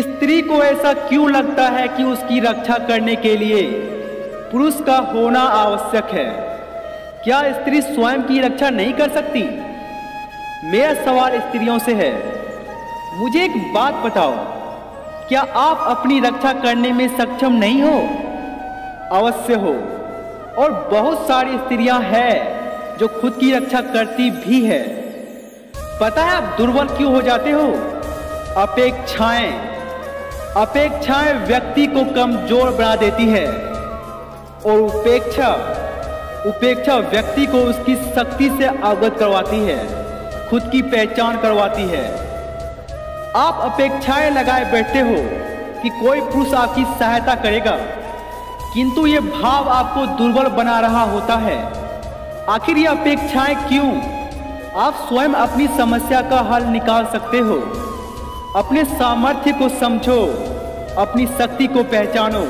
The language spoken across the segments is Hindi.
स्त्री को ऐसा क्यों लगता है कि उसकी रक्षा करने के लिए पुरुष का होना आवश्यक है? क्या स्त्री स्वयं की रक्षा नहीं कर सकती? मेरा सवाल स्त्रियों से है। मुझे एक बात बताओ, क्या आप अपनी रक्षा करने में सक्षम नहीं हो? अवश्य हो, और बहुत सारी स्त्रियां हैं जो खुद की रक्षा करती भी है। पता है आप दुर्बल क्यों हो जाते हो? अपेक्षाएं व्यक्ति को कमजोर बना देती है, और उपेक्षा व्यक्ति को उसकी शक्ति से अवगत करवाती है, खुद की पहचान करवाती है। आप अपेक्षाएं लगाए बैठते हो कि कोई पुरुष आपकी सहायता करेगा, किंतु ये भाव आपको दुर्बल बना रहा होता है। आखिर ये अपेक्षाएं क्यों? आप स्वयं अपनी समस्या का हल निकाल सकते हो। अपने सामर्थ्य को समझो, अपनी शक्ति को पहचानो।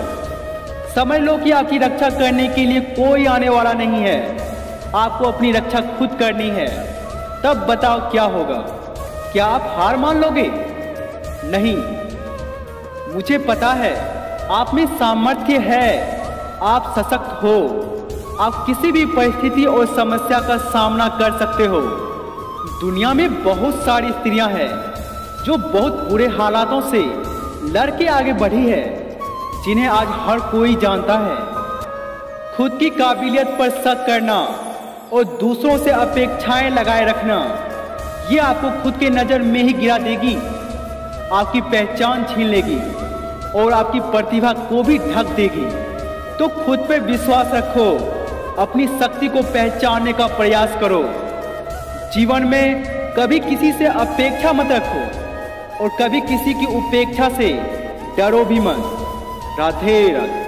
समझ लो कि आपकी रक्षा करने के लिए कोई आने वाला नहीं है, आपको अपनी रक्षा खुद करनी है। तब बताओ क्या होगा? क्या आप हार मान लोगे? नहीं। मुझे पता है आप में सामर्थ्य है, आप सशक्त हो, आप किसी भी परिस्थिति और समस्या का सामना कर सकते हो। दुनिया में बहुत सारी स्त्रियां हैं जो बहुत बुरे हालातों से लड़के आगे बढ़ी है, जिन्हें आज हर कोई जानता है। खुद की काबिलियत पर शक करना और दूसरों से अपेक्षाएं लगाए रखना, ये आपको खुद के नज़र में ही गिरा देगी, आपकी पहचान छीन लेगी और आपकी प्रतिभा को भी ढक देगी। तो खुद पर विश्वास रखो, अपनी शक्ति को पहचानने का प्रयास करो। जीवन में कभी किसी से अपेक्षा मत रखो और कभी किसी की उपेक्षा से डरो भी मत। राधे राधे।